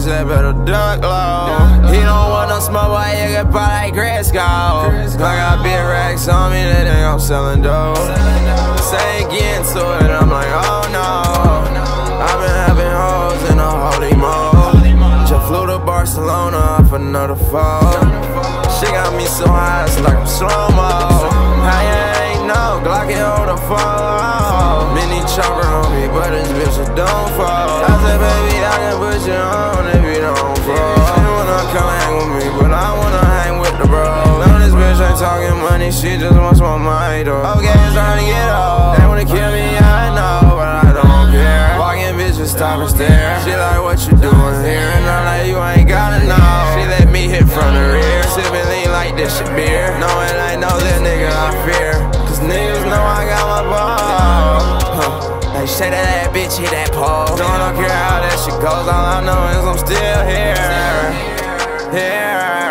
bitch that better duck low. He don't want no smoke, but you can buy like Crisco. I got big racks on me, they think I'm selling dope. Say again to it, I'm like, oh no. I've been having hoes in a holy mode. Just flew to Barcelona off another fall. She got me so high, it's like I'm slow-mo. I ain't no Glock it on the phone. Mini chopper on me, but this bitch just don't fall. I said, baby, I can put you on if you don't fall. She wanna come hang with me, but I wanna hang with the bro. No, this bitch ain't talking money, she just wants my mind though. Okay, it's time to get old. They wanna kill me, I know, but I don't care. Walking bitch just stop and stare. She like, what you doing here? And I'm like, you ain't gotta know. She let me hit from the rear. Sippin' lean like this shit beer. Knowing I know this nigga I fear, cause niggas know I got my ball. They say that bitch hit that pole. Don't care how that shit goes. All I know is I'm still here. Here.